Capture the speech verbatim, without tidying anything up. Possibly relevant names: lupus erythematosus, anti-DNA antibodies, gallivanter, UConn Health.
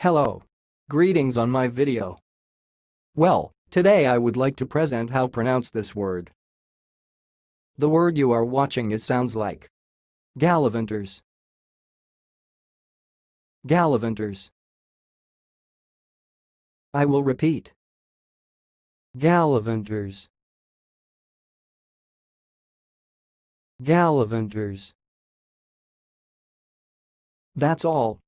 Hello. Greetings on my video. Well, today I would like to present how pronounce this word. The word you are watching is sounds like gallivanters. Gallivanters. I will repeat. Gallivanters. Gallivanters. That's all.